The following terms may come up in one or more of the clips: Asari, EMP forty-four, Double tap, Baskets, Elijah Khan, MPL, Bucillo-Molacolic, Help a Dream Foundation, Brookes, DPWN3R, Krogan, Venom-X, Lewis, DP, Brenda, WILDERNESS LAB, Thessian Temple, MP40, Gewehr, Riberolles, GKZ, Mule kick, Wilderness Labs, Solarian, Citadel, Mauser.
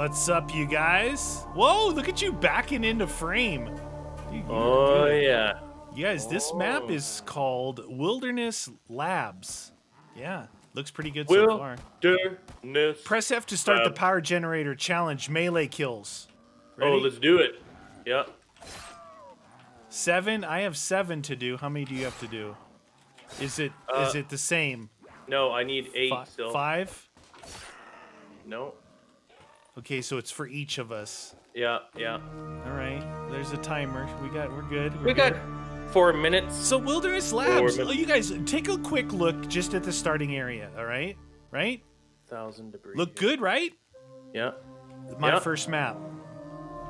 what's up, you guys? Whoa, look at you backing into frame. Dude, oh, yeah. You guys, this map is called Wilderness Labs. Yeah, looks pretty good so far. Wilderness. Press F to start the power generator challenge melee kills. Ready? Oh, let's do it. Yep. 7? I have 7 to do. How many do you have to do? Is it the same? No, I need 8 still. 5? No. Okay, so it's for each of us. Yeah, yeah. All right. There's a timer. We're good. We got 4 minutes. So Wilderness Labs. Oh, you guys, take a quick look just at the starting area. All right, right? 1,000 debris. Look good, right? Yeah. My first map.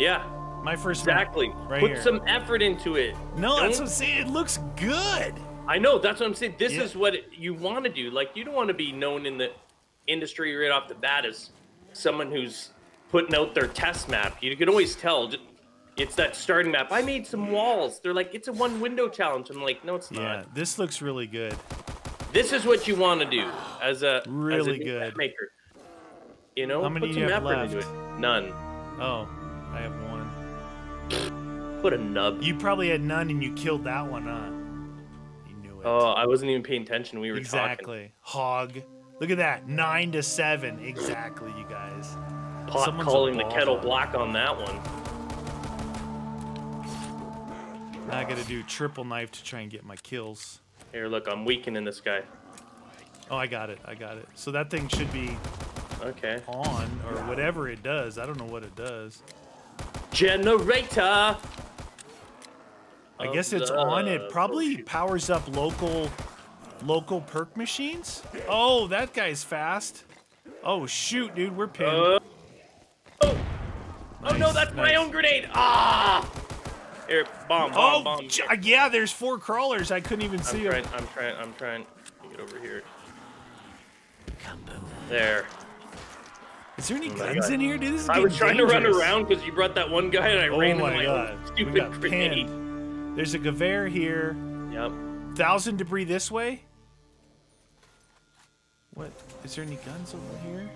Yeah. My first map. Exactly. Right Put some effort into it. No, that's what I'm saying. It looks good. I know. That's what I'm saying. This is what you want to do. Like, you don't want to be known in the industry right off the bat as someone who's putting out their test map. You can always tell. It's that starting map. I made some walls. They're like, it's a one window challenge. I'm like, no, it's not. Yeah, this looks really good. This is what you want to do as a good maker. You know, how many do you have left? None. Oh, I have 1. What a nub. You probably had none and you killed that one, huh? You knew it. Oh, I wasn't even paying attention. We were talking. Hog. Look at that, 9 to 7, exactly, you guys. Pot calling the kettle black on that one. Now I gotta do triple knife to try and get my kills. Here, look, I'm weakening this guy. Oh, I got it, I got it. So that thing should be on, or whatever it does. I don't know what it does. Generator! I guess it's on. It probably powers up local perk machines. Oh, that guy's fast. Oh shoot, dude, we're pinned. Nice, oh no, that's my own grenade. Ah, here, bomb. Yeah, there's 4 crawlers. I couldn't even see them. I'm trying to get over here. There. Is there any guns in here, dude? This is I was trying to run around because you brought that one guy and I ran into my own stupid grenade. Pinned. There's a Gewehr here. Yep. 1,000 debris this way. What? Is there any guns over here?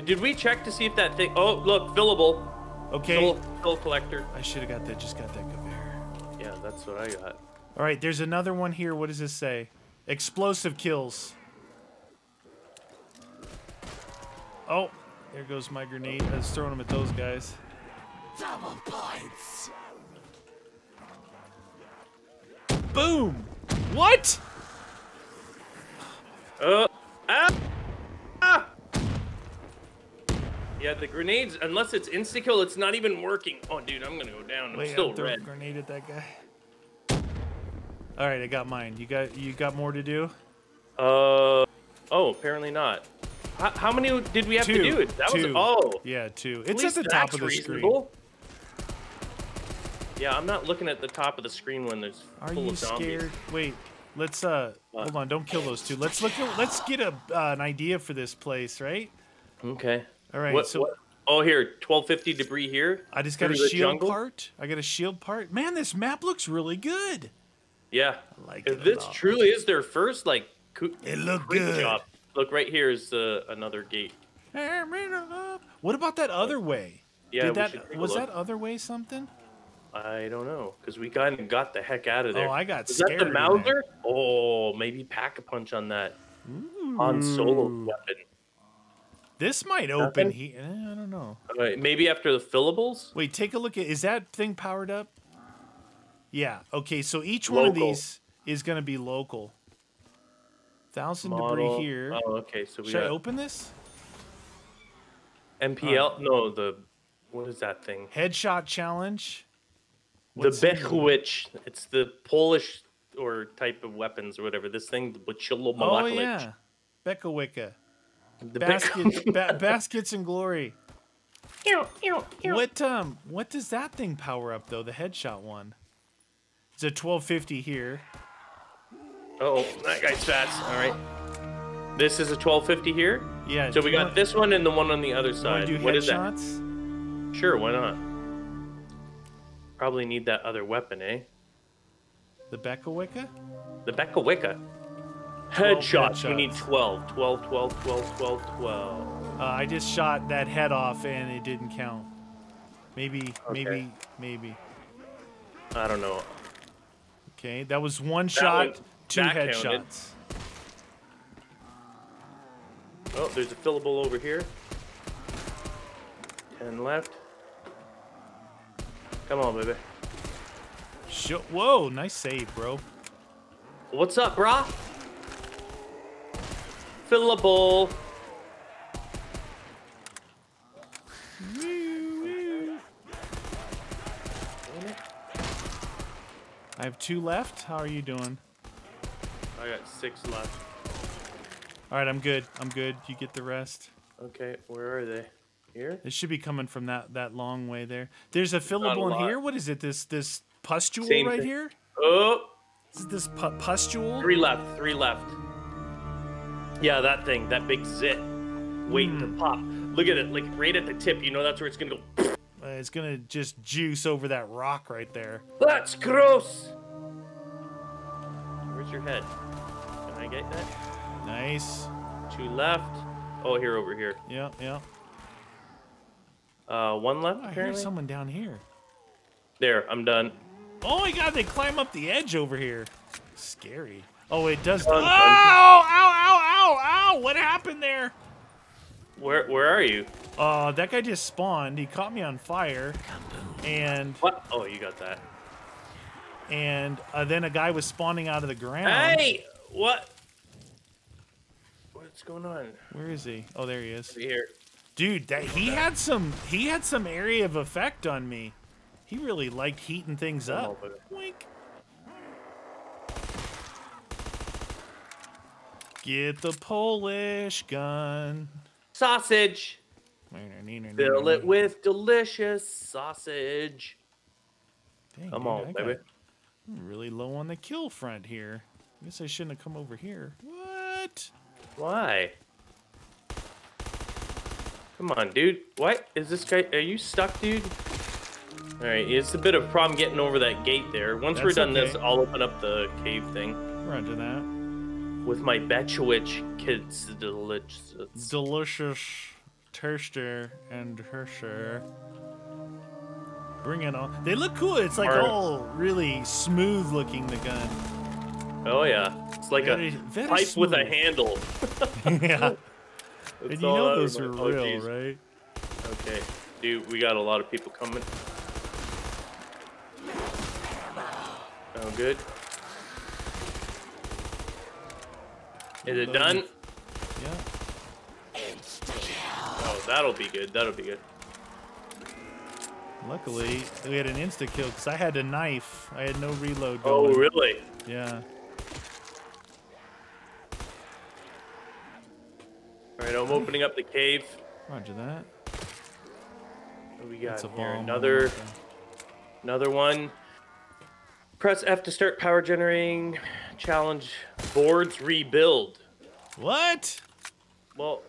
Did we check to see if that thing... Oh, look, fillable. Okay. Fill collector. I should have got that. Just got that Gewehr. Yeah, that's what I got. All right, there's another one here. What does this say? Explosive kills. Oh, there goes my grenade. I was throwing them at those guys. Double points. Boom. What? Yeah, the grenades, unless it's insta-kill, it's not even working. Oh, dude, I'm gonna go down. I'm still red. Grenade at that guy. All right, I got mine. You got more to do? Oh, apparently not. How many did we have to do? That was yeah, 2. It's at the top of the reasonable. Screen. Yeah, I'm not looking at the top of the screen when there's full of zombies. Are you scared? Wait. Let's hold on, don't kill those 2. Let's look at, let's get a an idea for this place, right? Okay. All right. What? Oh, here, 1250 debris here. I just got a shield part. I got a shield part. Man, this map looks really good. Yeah. I like it. This truly is their first it looked good. Job. Look, right here is another gate. What about that other way? Yeah, was that other way something? I don't know, because we got the heck out of there. Oh, I got scared. Is that the Mauser? Oh, maybe Pack-a-Punch on that. Ooh. On solo weapon. This might open here. I don't know. Right, maybe after the fillables? Wait, take a look at... Is that thing powered up? Yeah. Okay, so each one of these is going to be local. 1,000 debris here. Oh, okay. So we should I open this? MPL? No, the... What is that thing? Headshot challenge. What's the Bechwicz, it's the Polish or type of weapons or whatever. This thing, the Bucillo-Molacolic. Oh, yeah. Bekawicka. The Baskets, Baskets and Glory. What does that thing power up, though, the headshot one? It's a 1250 here. Uh-oh, that guy's fast. All right. This is a 1250 here? Yeah. So we got this one and the one on the other side. Do what is that? Sure, why not? Probably need that other weapon, eh? The Bekawicka? The Bekawicka. Headshots. We need 12. 12, 12, 12, 12, 12. I just shot that head off and it didn't count. Maybe, okay. maybe. I don't know. Okay, that was one shot, two headshots. Oh, there's a fillable over here. 10 left. Come on, baby. Whoa, nice save, bro. What's up, brah? Fillable. I have 2 left. How are you doing? I got 6 left. All right, I'm good. I'm good. You get the rest. Okay, where are they? Here? It should be coming from that long way there. There's a fillable in here. What is it? This pustule right here? Oh. Is this pustule? 3 left. 3 left. Yeah, that thing. That big zit. Waiting to pop. Look at it. Like right at the tip. You know that's where it's going to go. It's gonna just juice over that rock right there. That's gross. Where's your head? Can I get that? Nice. 2 left. Oh, here, over here. Yeah, yeah. 1 left. I hear someone down here. There, I'm done. Oh my God, they climb up the edge over here. Scary. Oh, it does. Oh, ow, ow, ow, ow, ow! What happened there? Where are you? That guy just spawned. He caught me on fire, and what? Oh, you got that. And then a guy was spawning out of the ground. Hey, what? What's going on? Where is he? Oh, there he is. Here, dude. That he had some. He had some area of effect on me. He really liked heating things up. Wink. Get the Polish gun. Sausage. Fill it with delicious sausage. Dang, come on, baby. I'm really low on the kill front here. I guess I shouldn't have come over here. What? Why? Come on, dude. What? Is this guy... Are you stuck, dude? All right, it's a bit of a problem getting over that gate there. Once we're done this, I'll open up the cave thing. Roger that. With my Betchwitch kids. Delicious. Terster and Hersher. Bring it on. They look cool. It's like all really smooth looking, the gun. Oh, yeah. It's like a pipe smooth. With a handle. Yeah. And you know those are real, right? Okay. Dude, we got a lot of people coming. Oh, good. Is it done? Yeah. Oh, that'll be good. That'll be good. Luckily, we had an insta kill because I had a knife. I had no reload going. Oh, really? Yeah. All right, I'm opening up the cave. Roger that. What do we got here? Another one. Press F to start power generating. Challenge boards rebuild. What? Well.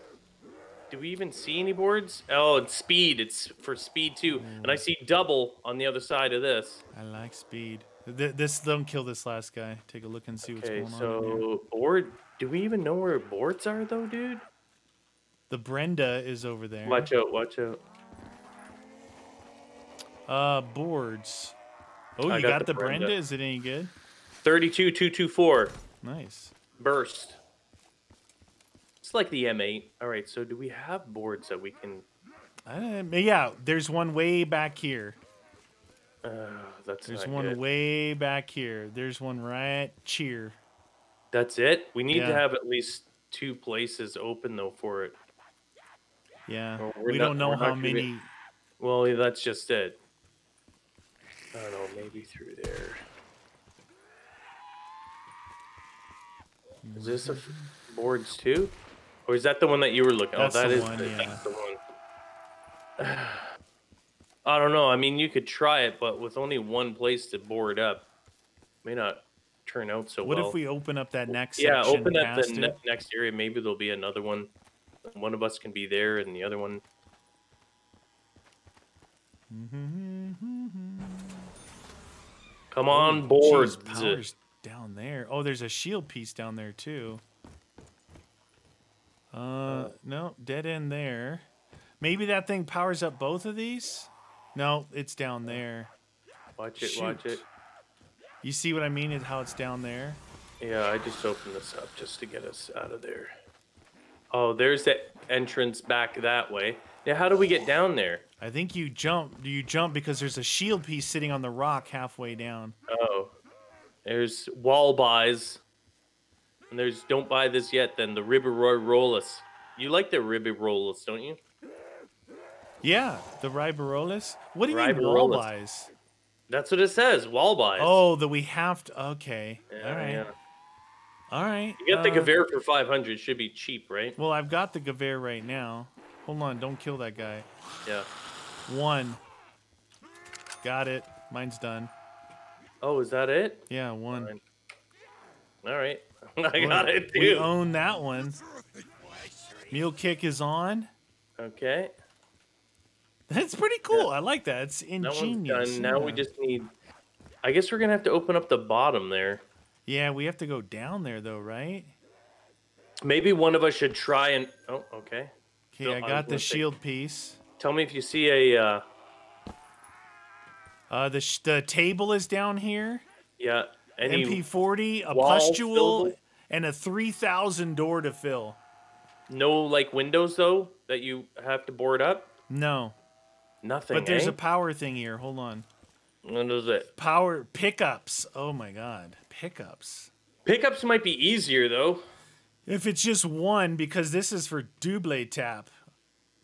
Do we even see any boards? Oh, it's speed. It's for speed, too. And I see double on the other side of this. I like speed. Don't kill this last guy. Take a look and see what's going on. Okay, so board. Do we even know where boards are, though, dude? The Brenda is over there. Watch out, watch out. Boards. Oh, you got the Brenda. Is it any good? 32-224. Nice. Burst. Like the M8. All right, so do we have boards that we can... yeah, there's one way back here. There's one way back here. There's one right here. That's it? We need to have at least 2 places open, though, for it. Yeah, we don't know how many... Well, that's just it. I don't know, maybe through there. Is this a... boards, too? Or is that the one that you were looking at? That's the one. I don't know. I mean, you could try it, but with only one place to board up, it may not turn out so well. What if we open up that next section? Yeah, open up the next area. Maybe there'll be another one. One of us can be there and the other one. Come on, boards. Geez, power's down there. Oh, there's a shield piece down there, too. No, dead end there. Maybe that thing powers up both of these? No, it's down there. Watch it, shoot. Watch it. You see what I mean is how it's down there? Yeah, I just opened this up just to get us out of there. Oh, there's that entrance back that way. Now, how do we get down there? I think you jump. Do you jump because there's a shield piece sitting on the rock halfway down? Oh. There's wall buys. And there's don't buy this yet, then the Riberolles. You like the Riberolles, don't you? Yeah, the Riberolles. What do you mean wall buys? That's what it says, wall buys. Oh, that we have to. Okay. Yeah, all right. Yeah. All right. You got the Gewehr for 500. Should be cheap, right? Well, I've got the Gewehr right now. Hold on. Don't kill that guy. Yeah. One. Got it. Mine's done. Oh, is that it? Yeah, one. All right. All right. I got it, dude. We own that one. Mule kick is on. Okay. That's pretty cool. Yeah. I like that. It's ingenious. Now we just need... I guess we're going to have to open up the bottom there. Yeah, we have to go down there, though, right? Maybe one of us should try and... Oh, okay. Okay, so I got the shield piece. Tell me if you see a... the table is down here. Yeah. MP40, a pustule, and a 3,000 door to fill. No, like, windows, though, that you have to board up? No. Nothing, but there's a power thing here. Hold on. What is it? Power pickups. Oh my god, pickups. Pickups might be easier though. If it's just one, because this is for double tap.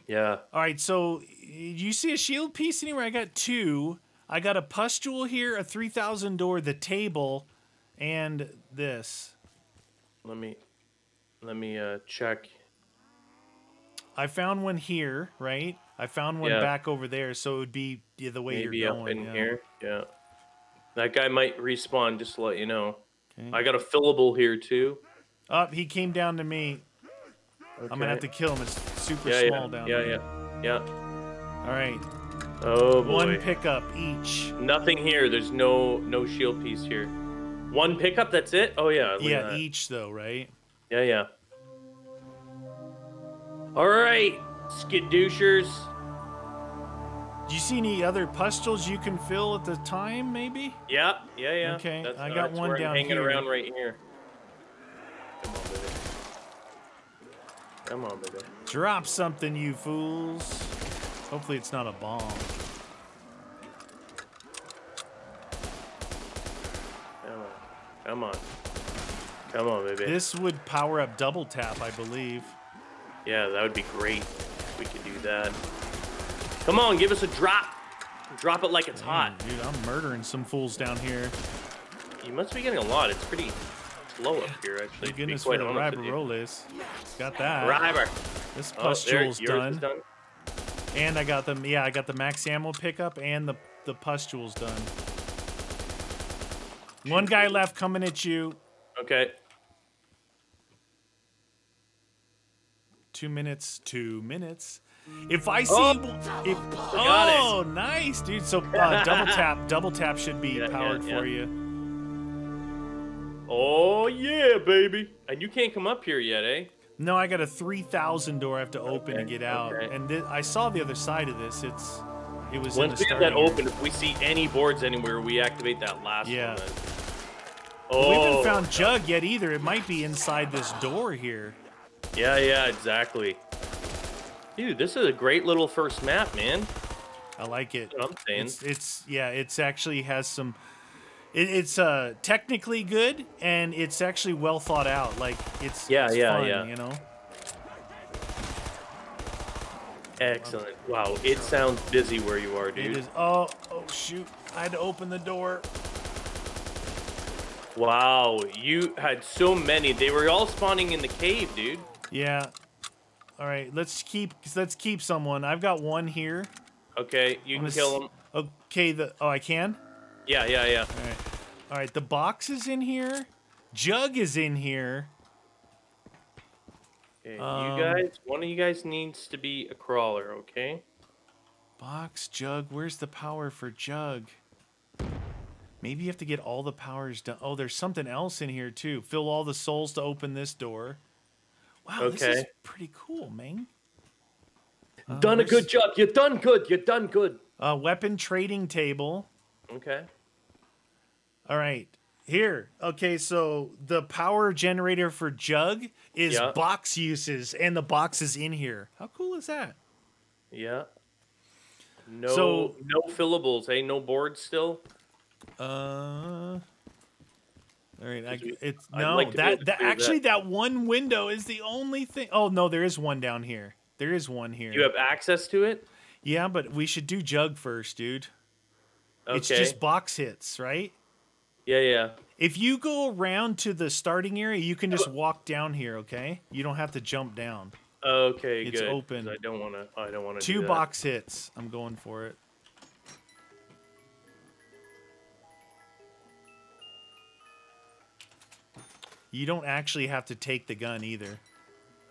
Yeah. All right. So you see a shield piece anywhere? I got two. I got a pustule here, a 3,000 door, the table, and this. Let me check. I found one here, right? I found one back over there, so it would be the way you're going. Maybe up in here, yeah. That guy might respawn, just to let you know. Okay. I got a fillable here, too. Oh, he came down to me. Okay. I'm going to have to kill him. It's super small down there. Yeah. All right. Oh, boy. One pickup each. Nothing here. There's no shield piece here. One pickup, that's it? Oh, yeah. Yeah, each, though, right? Yeah. All right. Skidooshers. Do you see any other pustules you can fill at the time, maybe? Yeah. Okay, that's, I got one down hanging here. Hanging around right here. Come on, baby. Drop something, you fools. Hopefully it's not a bomb. Come on, baby. This would power up double tap, I believe. Yeah, that would be great. We could do that. Come on, give us a drop. Drop it like it's hot. Dude, I'm murdering some fools down here. You must be getting a lot. It's pretty low up here, actually. Thank goodness for the Riberolles. Got that. Riber. This pustule's done. And I got them. Yeah, I got the max ammo pickup and the pustule's done. One guy left coming at you. Okay. 2 minutes. If I see... Oh, nice, dude. So double tap should be powered for you. Oh, yeah, baby. And you can't come up here yet, eh? No, I got a 3,000 door I have to open to get out. Okay. And I saw the other side of this. It was once we get that open, if we see any boards anywhere, we activate that last one. Then. Oh, we haven't found Jug yet either. It might be inside this door here. Yeah, exactly. Dude, this is a great little first map, man. I like it. That's what I'm saying. It's actually has some... It's technically good, and it's actually well thought out. Like, it's fun, you know? Excellent. Wow, it sounds busy where you are, dude. It is. Oh, shoot. I had to open the door. Wow, you had so many. They were all spawning in the cave, dude. Yeah. All right, let's keep someone. I've got one here. Okay, you can kill him. Okay, I can? Yeah. All right, the box is in here. Jug is in here. Okay, you guys, one of you guys needs to be a crawler, okay? Box, Jug, where's the power for Jug? Maybe you have to get all the powers done. Oh, there's something else in here too. Fill all the souls to open this door. Wow, okay. This is pretty cool, man. Done a good job. You've done good. You've done good. Weapon trading table. Okay. All right. Here. Okay, so the power generator for Jug is box uses, and the box is in here. How cool is that? Yeah. No, so, no fillables, eh? No board still? All right, that one window is the only thing. Oh no, there is one down here. There is one here. You have access to it? Yeah, but we should do Jug first, dude. Okay. It's just box hits, right? Yeah, yeah. If you go around to the starting area, you can just walk down here, okay? You don't have to jump down. Okay, it's good. It's open. I don't want to. Two box hits. I'm going for it. You don't actually have to take the gun either.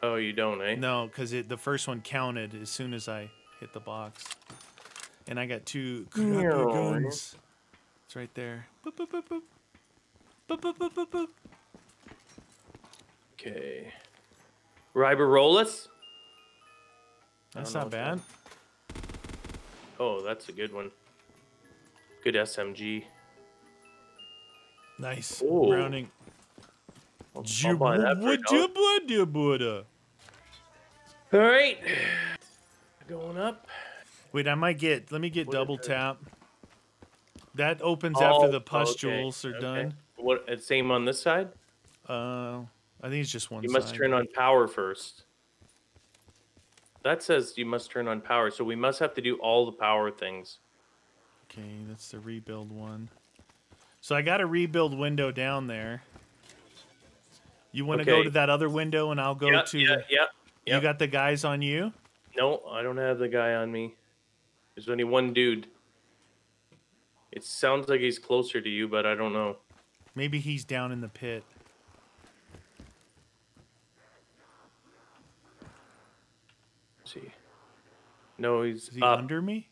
Oh, you don't, eh? No, because the first one counted as soon as I hit the box. And I got two guns. It's right there. Boop, boop, boop, boop. Boop, boop, boop, boop, boop. Okay. Riberolles? That's not bad. Oh, that's a good one. Good SMG. Nice. Ooh. Rounding. All right, going up. Wait, I might get. Let me get double tap. That opens after the pustules are done. What? Same on this side? I think it's just one. You must turn on power first. That says you must turn on power, so we must have to do all the power things. Okay, that's the rebuild one. So I got a rebuild window down there. You want to go to that other window, and I'll go to... Yeah. You got the guys on you? No, I don't have the guy on me. There's only one dude. It sounds like he's closer to you, but I don't know. Maybe he's down in the pit. Let's see. No, he's... Is he under me?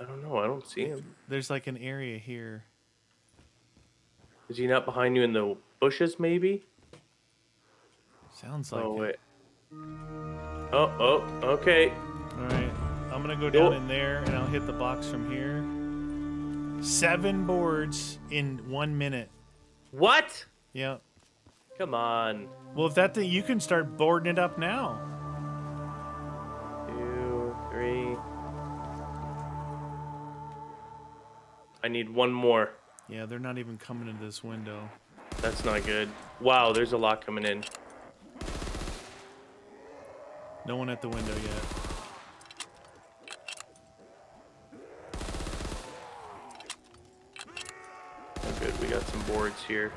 I don't know. I don't see him. There's like an area here. Is he not behind you in the bushes, maybe? Sounds like it. Oh, okay. All right. I'm going to go down in there, and I'll hit the box from here. 7 boards in 1 minute. What? Yeah. Come on. Well, if that thing, you can start boarding it up now. 2, 3. I need one more. Yeah, they're not even coming into this window. That's not good. Wow, there's a lot coming in. No one at the window yet. Oh, good. We got some boards here.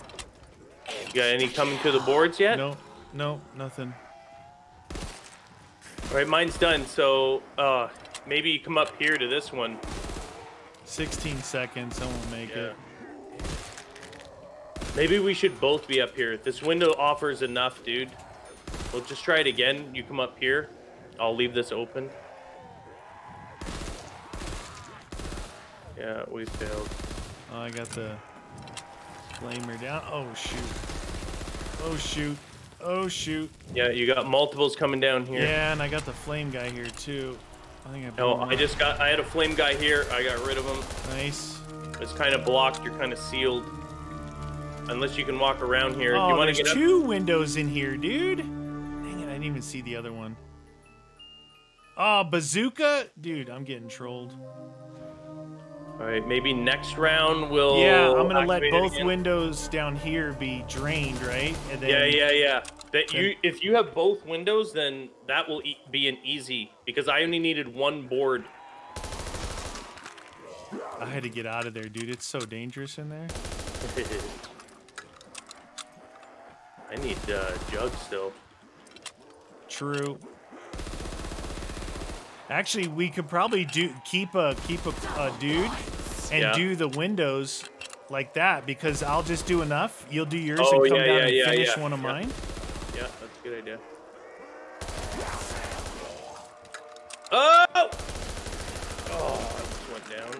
You got any coming to the boards yet? No, no, nothing. All right, mine's done. So maybe you come up here to this one. 16 seconds. I won't make it. Maybe we should both be up here. This window offers enough, dude. We'll just try it again. You come up here. I'll leave this open. Yeah, we failed. Oh, I got the flamer down. Oh, shoot. Oh, shoot. Oh, shoot. Yeah, you got multiples coming down here. Yeah, and I got the flame guy here, too. I think I had a flame guy here. I got rid of him. Nice. It's kind of blocked. You're kind of sealed. Unless you can walk around here. Oh, you wanna there's get two windows in here, dude. Dang it, I didn't even see the other one. Oh, bazooka. Dude, I'm getting trolled. All right, maybe next round we'll... Yeah, I'm going to let both windows down here be drained, right? And then... Yeah. If you have both windows, then that will be an easy, because I only needed one board. I had to get out of there, dude. It's so dangerous in there. I need Jug still. True. Actually, we could probably do keep a dude and do the windows like that, because I'll just do enough. You'll do yours and come down and finish one of mine. Yeah, that's a good idea. Oh! Oh, I just went down.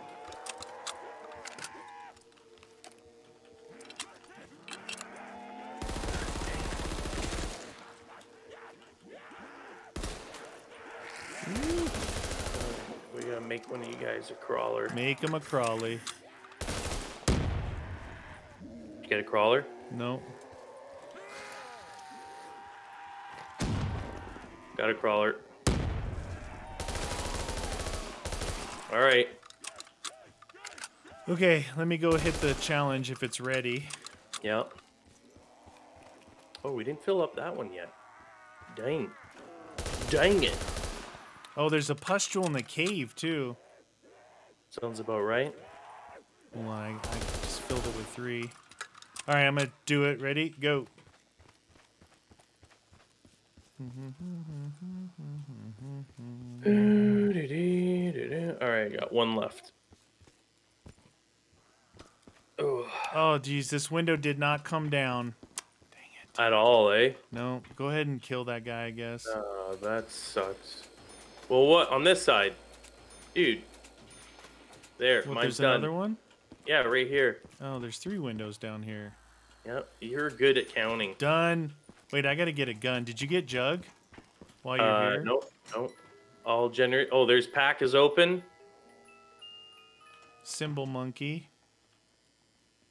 gonna make one of you guys a crawler. Make him a crawly. You get a crawler? No. Got a crawler. All right. Okay, let me go hit the challenge if it's ready. Yep. Oh, we didn't fill up that one yet. Dang. Dang it. Oh, there's a pustule in the cave, too. Sounds about right. Hold on, I just filled it with 3. All right, I'm going to do it. Ready? Go. All right, I got one left. Oh, geez, this window did not come down. Dang it. At all, eh? No, go ahead and kill that guy, I guess. Oh, that sucks. Well, what? On this side. Dude. There, what, mine's done. There's another one? Yeah, right here. Oh, there's 3 windows down here. Yep, you're good at counting. Done. Wait, I gotta get a gun. Did you get Jug while you're here? Nope, nope. I'll generate... Oh, there's pack is open. Symbol monkey.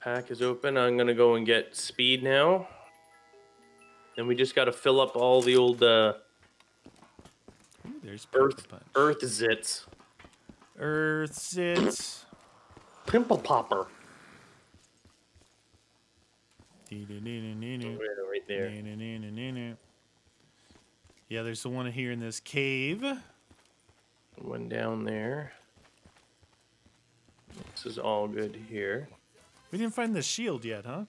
Pack is open. I'm gonna go and get speed now. Then we just gotta fill up all the old Ooh, there's earth zits. Earth zits. Pimple popper. Right there. Yeah, there's the one here in this cave. One down there. This is all good here. We didn't find the shield yet, huh?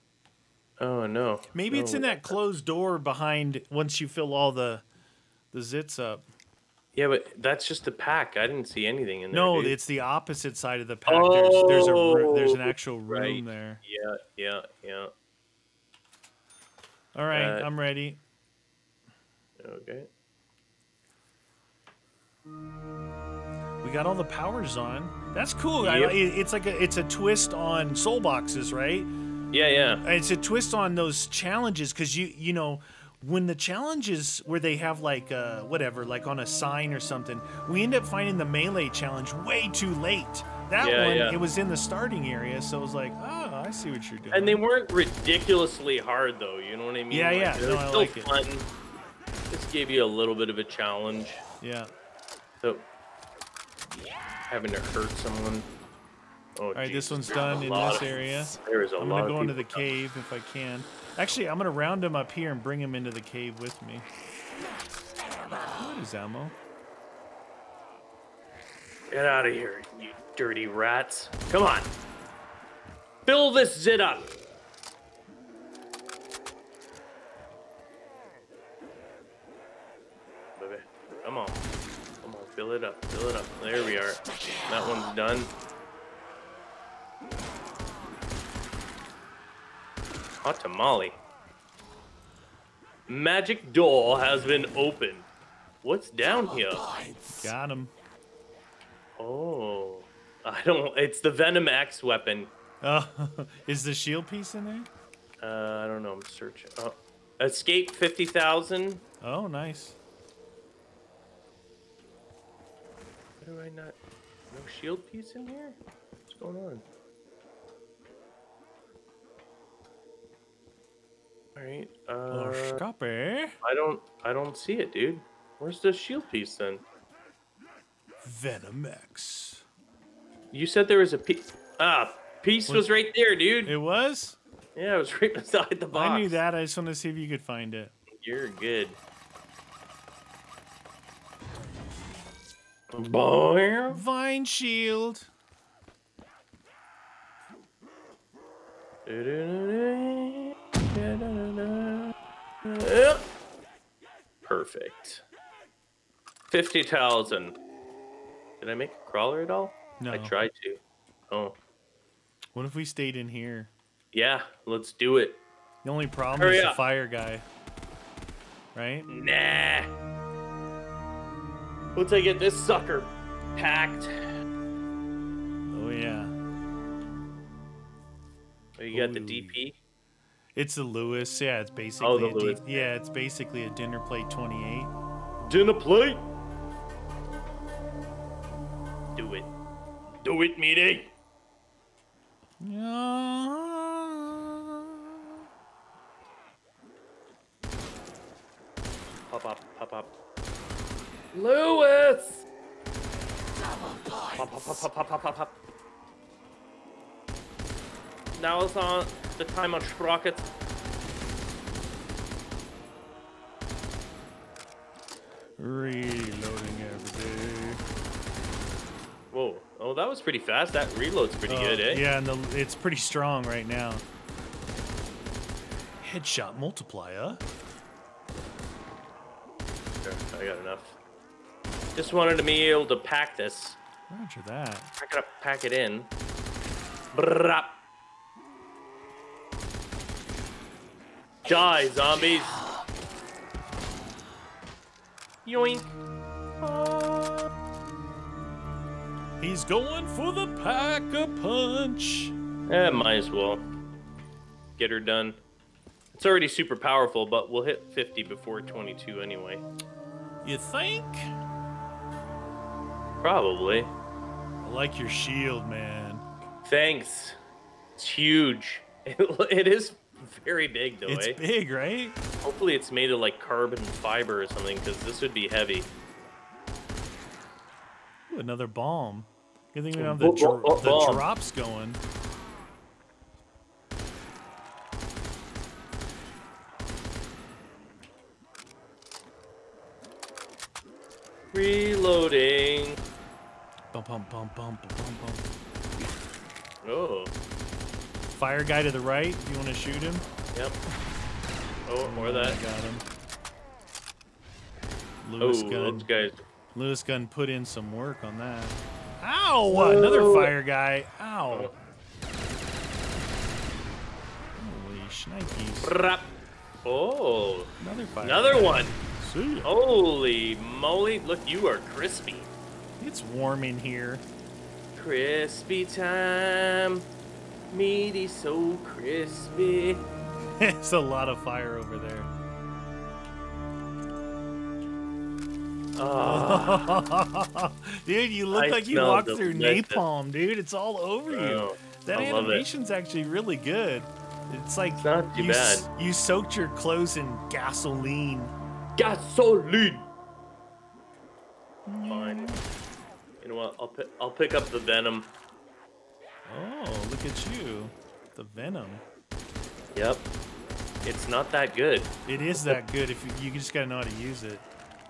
Oh, no. Maybe it's in that closed door behind once you fill all the zits up. Yeah, but that's just the pack. I didn't see anything in there. No, dude. It's the opposite side of the pack. Oh, there's an actual room there. Yeah, yeah, yeah. All right, I'm ready. Okay. We got all the powers on. That's cool. Yep. It's a twist on soul boxes, right? Yeah, yeah. It's a twist on those challenges because you know, when the challenges where they have like whatever, like on a sign or something, we end up finding the melee challenge way too late. That one, it was in the starting area, so it was like, oh, I see what you're doing. And they weren't ridiculously hard though, you know what I mean? Yeah, yeah. It was still fun. Just gave you a little bit of a challenge. Yeah. So having to hurt someone. Oh, all right, geez. This one's done in this area. There is a lot. I'm gonna go into the cave if I can. Actually, I'm gonna round him up here and bring him into the cave with me. What is ammo? Get out of here, you dirty rats! Come on, fill this zit up. Come on, come on, fill it up, fill it up. There we are. That one's done. Hot tamale. Magic door has been opened. What's down here? Got him. Oh, I don't. It's the Venom-X weapon. Is the shield piece in there? I don't know. I'm searching. Oh, escape 50,000. Oh, nice. Why do I not? No shield piece in here? What's going on? All right. I don't see it, dude. Where's the shield piece then? Venom-X. You said there was a piece. Piece was right there, dude. It was? Yeah, it was right beside the box. I knew that. I just wanted to see if you could find it. You're good. Boy. Vine shield. Perfect. 50,000. Did I make a crawler at all? No. I tried to. Oh. What if we stayed in here? Yeah, let's do it. The only problem is the fire guy. Right? Nah. Once I get this sucker packed. Oh, yeah. Oh, you got the DP? It's the Lewis. Yeah, it's basically the Lewis. Yeah, it's basically a dinner plate 28. Dinner plate? Do Do it. Do it, meaty. Pop up, pop up. Lewis! Pop, pop, pop, pop, pop, pop, pop. Now is on the time on Sprocket. Reloading every day. Whoa. Oh, that was pretty fast. That reload's pretty good, eh? Yeah, and it's pretty strong right now. Headshot multiplier. Sure, I got enough. Just wanted to be able to pack this. Roger that. I gotta pack it in. Brrrap. Die, zombies. Yoink. He's going for the pack-a-punch. Eh, might as well. Get her done. It's already super powerful, but we'll hit 50 before 22 anyway. You think? Probably. I like your shield, man. Thanks. It's huge. It is very big, though, eh? It's big, right? Hopefully it's made of, like, carbon fiber or something, because this would be heavy. Ooh, another bomb. Good thing we don't have the drops going. Reloading. Bum, bum, bum, bum, bum, bum. Oh. Fire guy to the right. Do you want to shoot him? Yep. Oh, or that. I got him. Lewis gun. Those guys. Lewis gun put in some work on that. Ow! Whoa. Another fire guy. Ow. Oh. Holy shnikes. Oh. Another fire guy. One. See ya. Holy moly. Look, you are crispy. It's warm in here. Crispy time. Meaty, so crispy. It's a lot of fire over there. Dude, you look like you walked through napalm, dude. It's all over you. That animation's actually really good. It's like it's not too bad. You soaked your clothes in gasoline. Gasoline. Fine. You know what? I'll pick up the Venom. Oh, look at you. The Venom. Yep. It's not that good. It is that good if you just gotta know how to use it.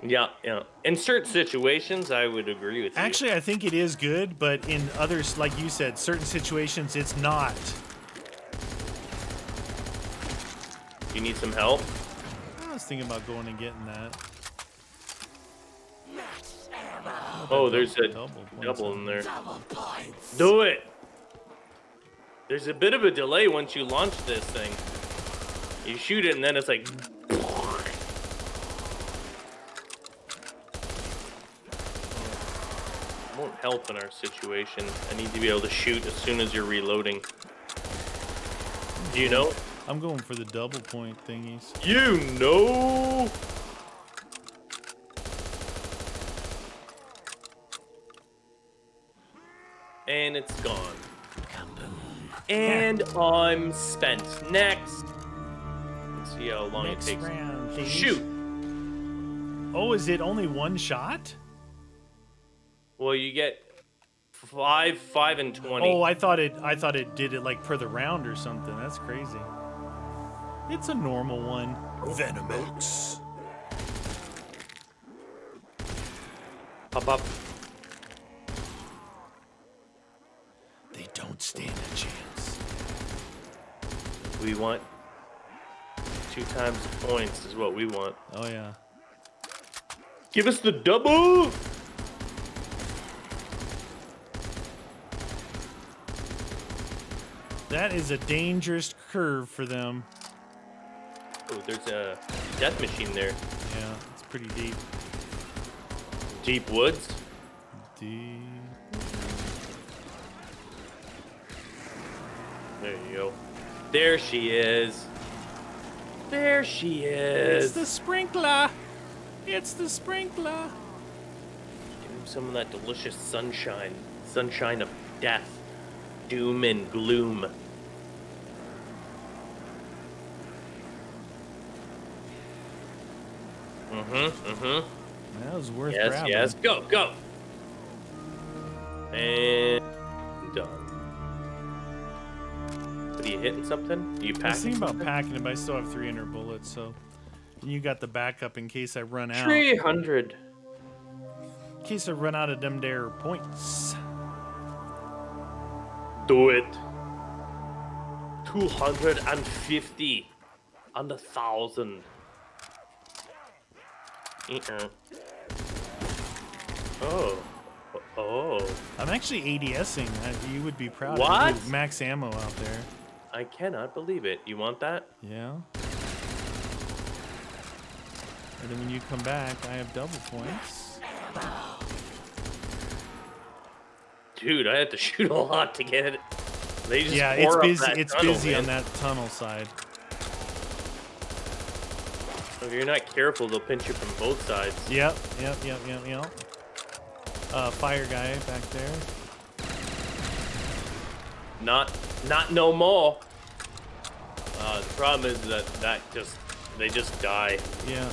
Yeah, yeah. In certain situations, I would agree with you. Actually, I think it is good, but in others, like you said, certain situations, it's not. You need some help? I was thinking about going and getting that. Oh, there's a double in there. Do it! There's a bit of a delay once you launch this thing. You shoot it and then it's like... It won't help in our situation. I need to be able to shoot as soon as you're reloading. Do you know? I'm going for the double point thingies. You know! And it's gone. And I'm spent. Next. Let's see how long it takes. Round, shoot. Oh, is it only one shot? Well, you get 5, 5, and 20. Oh, I thought it did it like per the round or something. That's crazy. It's a normal one. Venom-X. Pop up. They don't stand a chance. We want 2 times the points is what we want. Oh, yeah. Give us the double! That is a dangerous curve for them. Oh, there's a death machine there. Yeah, it's pretty deep. Deep woods? Deep. There you go. There she is. There she is. It's the sprinkler. It's the sprinkler. Give him some of that delicious sunshine. sunshine of death, doom and gloom. That was worth grabbing. Yes, go, go. And done. What, are you hitting something? Are you packing? I was thinking about packing it, but I still have 300 bullets, so. And you got the backup in case I run out. 300. In case I run out of them there points. Do it. 250 on the 1,000. Oh. I'm actually ADSing. You would be proud of me. Max ammo out there. I cannot believe it. You want that? Yeah. And then when you come back, I have double points. Dude, I had to shoot a lot to get it. They just it's busy. It's tunnel, busy on that tunnel side. If you're not careful, they'll pinch you from both sides. Yep. Fire guy back there. Not no more. The problem is that they just die. Yeah.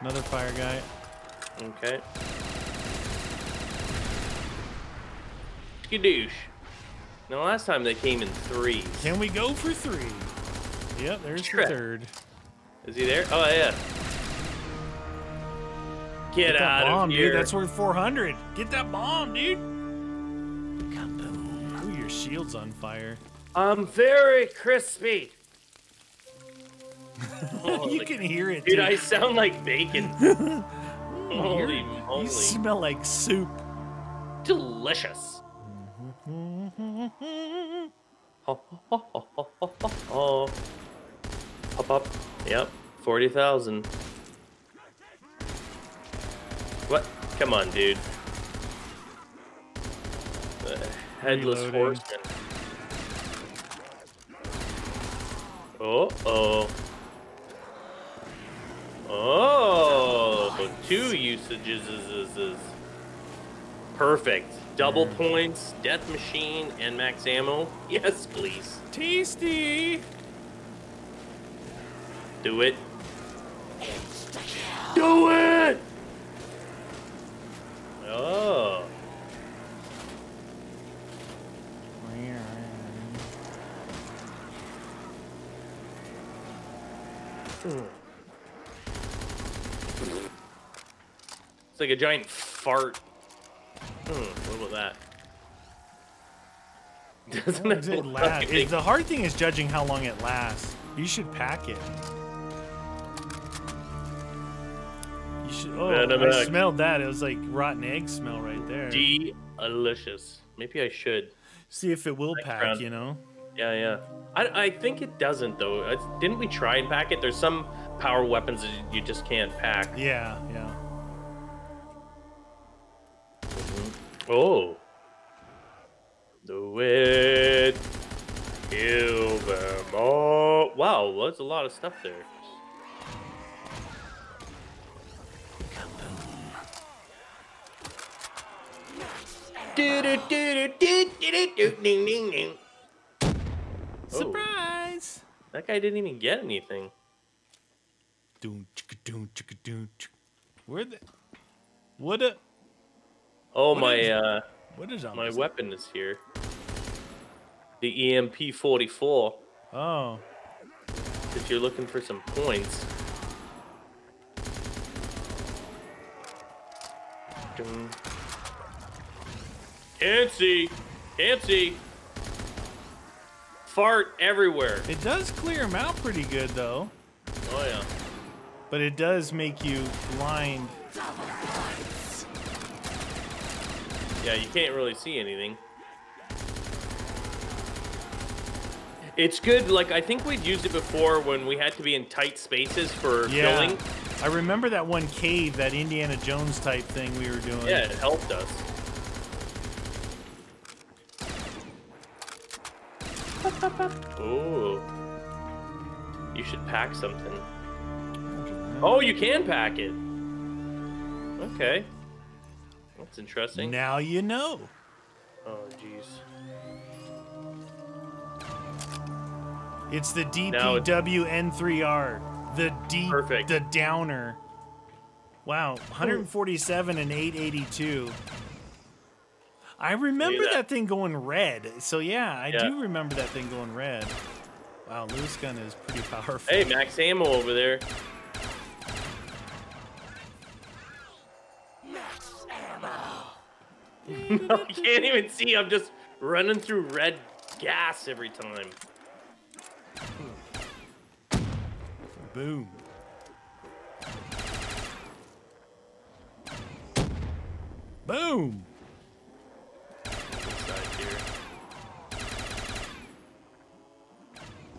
Another fire guy. Okay. Skadoosh. Now last time they came in threes. Can we go for three? Yep, there's the third. Is he there? Oh, yeah. Get out bomb, of here. Dude. That's worth 400. Get that bomb, dude. Kaboom. Ooh, your shield's on fire. I'm very crispy. You can hear it, dude. I sound like bacon. Holy moly. You smell like soup. Delicious. Pop up. Yep, 40,000. What? Come on, dude. Headless horseman. Oh, two usages is perfect. Double points, death machine, and max ammo. Yes, please. Tasty. Do it. Do it! Oh. It's like a giant fart. What was that? Doesn't it last? The hard thing is judging how long it lasts. You should pack it. I smelled that. It was like rotten egg smell right there. Delicious. Maybe I should. See if it will pack, you know? Yeah. I think it doesn't, though. Didn't we try and pack it? There's some power weapons that you just can't pack. Yeah. Oh. Do it. Kill them all. Wow, well, that's a lot of stuff there. Surprise! That guy didn't even get anything. My weapon is here. The EMP 44. Oh. If you're looking for some points. Can't see. Fart everywhere. It does clear them out pretty good, though. Oh, yeah. But it does make you blind. Yeah, you can't really see anything. It's good. Like, I think we'd used it before when we had to be in tight spaces for killing. I remember that one cave, that Indiana Jones type thing we were doing. Yeah, it helped us. Oh, you should pack something. Oh, you can pack it. Okay, that's interesting. Now you know. Oh, jeez. It's the DPWN3R. The D. Perfect. The downer. Wow, 147 and 882. I remember that thing going red. So yeah, I do remember that thing going red. Wow, Lewis gun is pretty powerful. Hey, max ammo over there. Max ammo. No, you can't even see. I'm just running through red gas every time. Boom. Boom.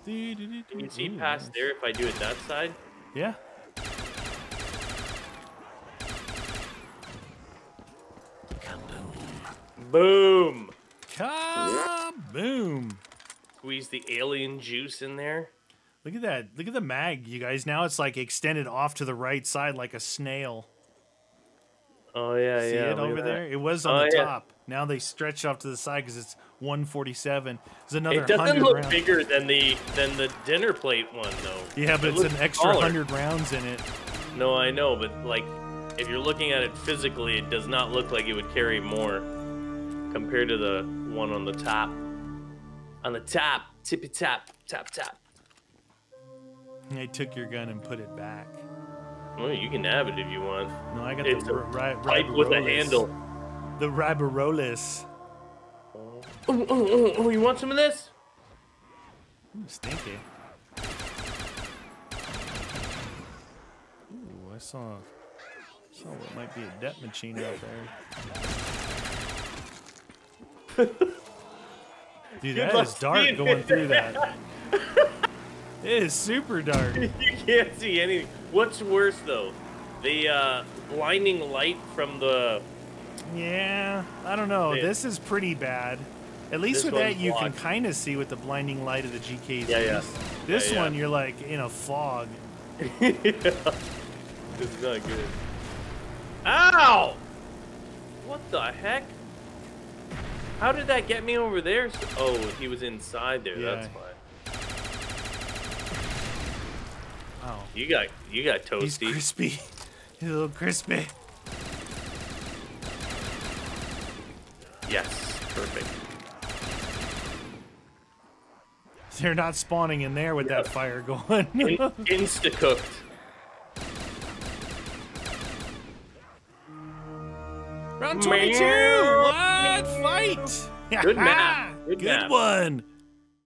Can you see past there if I do it that side? Yeah. Kaboom. Boom. Kaboom. Squeeze the alien juice in there. Look at that. Look at the mag, you guys. Now it's like extended off to the right side like a snail. Oh, yeah, see it over there? It was on the top. Now they stretch off to the side because it's 147. There's another 100 rounds. It doesn't look bigger than the dinner plate one, though. Yeah, but it's an extra 100 rounds in it. No, I know, but, like, if you're looking at it physically, it does not look like it would carry more compared to the one on the top. On the top. Tippy-top. Top. I took your gun and put it back. Well, you can have it if you want. No, I got it's the pipe with a handle. The Riberolles. Oh, you want some of this? Ooh, stinky. Ooh, I saw what might be a death machine out there. Dude, that is dark going through that. It is super dark. You can't see anything. What's worse, though? The blinding light from the... Yeah, I don't know. This is pretty bad. At least with that, you can kind of see with the blinding light of the GKZ. Yeah. This one, you're like in a fog. Yeah. This is not good. Ow! What the heck? How did that get me over there? Oh, he was inside there. Yeah. That's fine. Oh. You got toasty. He's crispy. He's a little crispy. Yes, perfect. They're not spawning in there with that fire going. Insta-cooked. Round 22. What? Fight. Good map. Good one.